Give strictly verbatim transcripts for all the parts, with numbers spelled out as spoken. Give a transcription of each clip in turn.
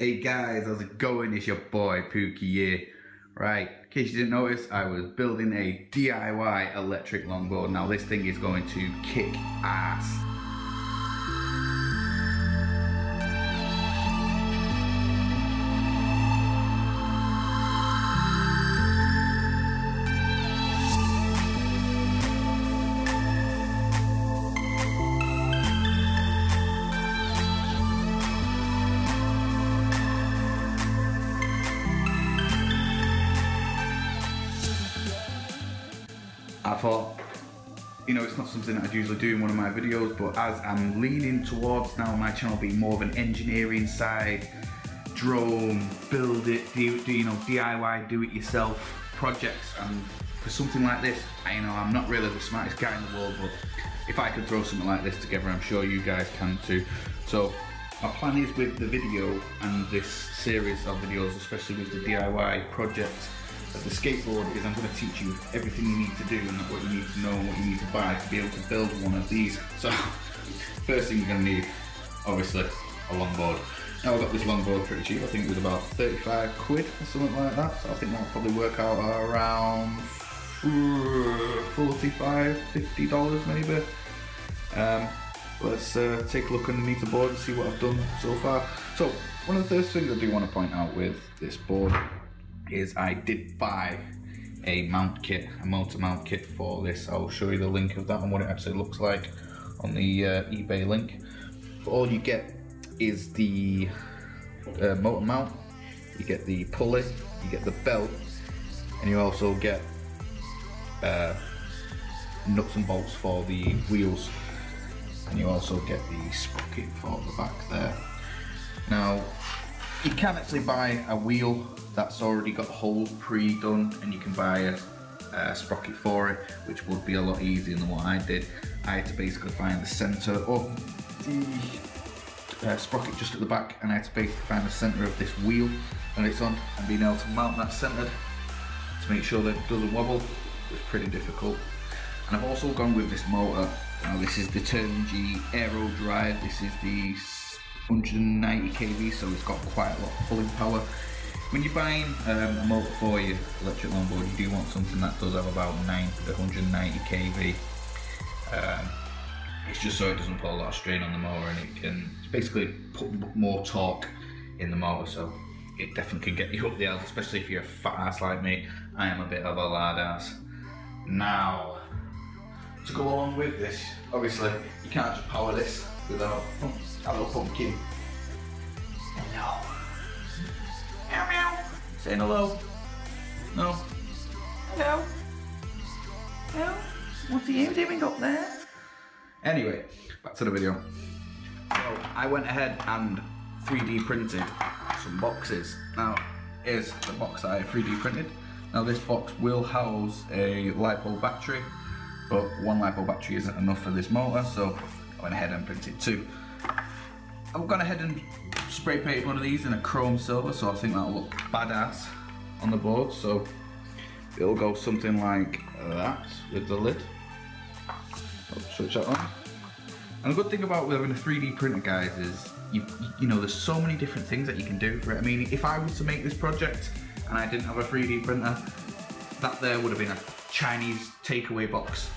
Hey guys, how's it going? It's your boy Pookie here. Right, in case you didn't notice, I was building a D I Y electric longboard. Now this thing is going to kick ass. I thought, you know, it's not something that I'd usually do in one of my videos, but as I'm leaning towards now my channel being more of an engineering side, drone, build it, do, do you know, D I Y, do it yourself projects, and for something like this, I you know, I'm not really the smartest guy in the world, but if I could throw something like this together, I'm sure you guys can too. So my plan is with the video and this series of videos, especially with the D I Y project, at the skateboard, is I'm going to teach you everything you need to do and what you need to know and what you need to buy to be able to build one of these. So first thing you're going to need, obviously, a longboard. Now I got this longboard pretty cheap. I think it was about thirty-five quid or something like that, so I think that'll probably work out around forty-five, fifty dollars maybe. Um, let's uh, take a look underneath the board and see what I've done so far. So one of the first things I do want to point out with this board is I did buy a mount kit, a motor mount kit for this. I'll show you the link of that and what it actually looks like on the uh, eBay link. But all you get is the uh, motor mount, you get the pulley, you get the belt, and you also get uh, nuts and bolts for the wheels, and you also get the sprocket for the back there. Now, you can actually buy a wheel that's already got holes pre-done, and you can buy a, a sprocket for it, which would be a lot easier than what I did. I had to basically find the center of the uh, sprocket just at the back, and I had to basically find the center of this wheel that it's on, and being able to mount that centered to make sure that it doesn't wobble was pretty difficult. And I've also gone with this motor. Now this is the Turnigy Aero Drive. This is the one hundred ninety K V, so it's got quite a lot of pulling power. When you're buying um, a motor for your electric longboard, you do want something that does have about ninety to one hundred ninety K V. Um, it's just so it doesn't put a lot of strain on the motor, and it can basically put more torque in the motor, so it definitely can get you up the hills, especially if you're a fat ass like me. I am a bit of a lard ass. Now, to go along with this, obviously you can't just power this without oh, a little pumpkin. Hello. Meow meow. Saying hello. No. Hello. Hello. What are you doing up there? Anyway, back to the video. So I went ahead and three D printed some boxes. Now, here's the box that I three D printed. Now this box will house a LiPo battery, but one LiPo battery isn't enough for this motor, so I went ahead and printed two. I've gone ahead and spray painted one of these in a chrome silver, so I think that'll look badass on the board. So it'll go something like that with the lid. I'll switch that on. And the good thing about having a three D printer, guys, is you you know there's so many different things that you can do for it. I mean, if I was to make this project and I didn't have a three D printer, that there would have been a Chinese takeaway box.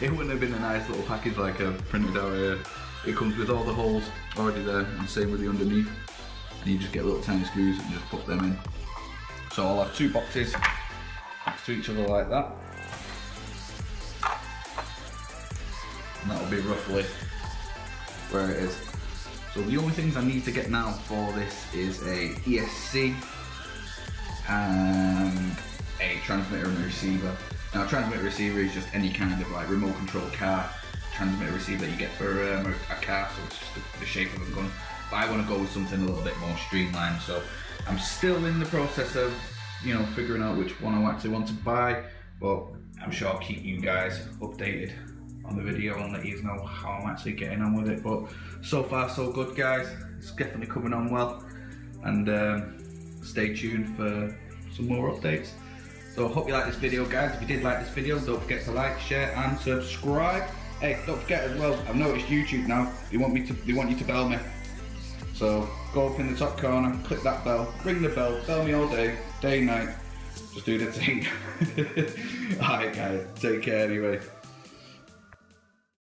It wouldn't have been a nice little package like I've printed out here. It comes with all the holes already there, and same with the underneath, and you just get little tiny screws and just put them in. So I'll have two boxes next to each other like that, and that'll be roughly where it is. So the only things I need to get now for this is a E S C and a transmitter and a receiver. Now transmitter receiver is just any kind of like remote control car transmitter receiver that you get for um, a car, so it's just the, the shape of a gun. But I want to go with something a little bit more streamlined, so I'm still in the process of, you know, figuring out which one I actually want to buy, but I'm sure I'll keep you guys updated on the video and let you know how I'm actually getting on with it. But so far so good, guys. It's definitely coming on well, and um, stay tuned for some more updates. So I hope you like this video, guys. If you did like this video, don't forget to like, share and subscribe. Hey, don't forget as well, I've noticed YouTube now, they want me to, they want you to bell me. So go up in the top corner, click that bell, ring the bell, bell me all day, day and night. Just do the thing. Alright guys, take care anyway.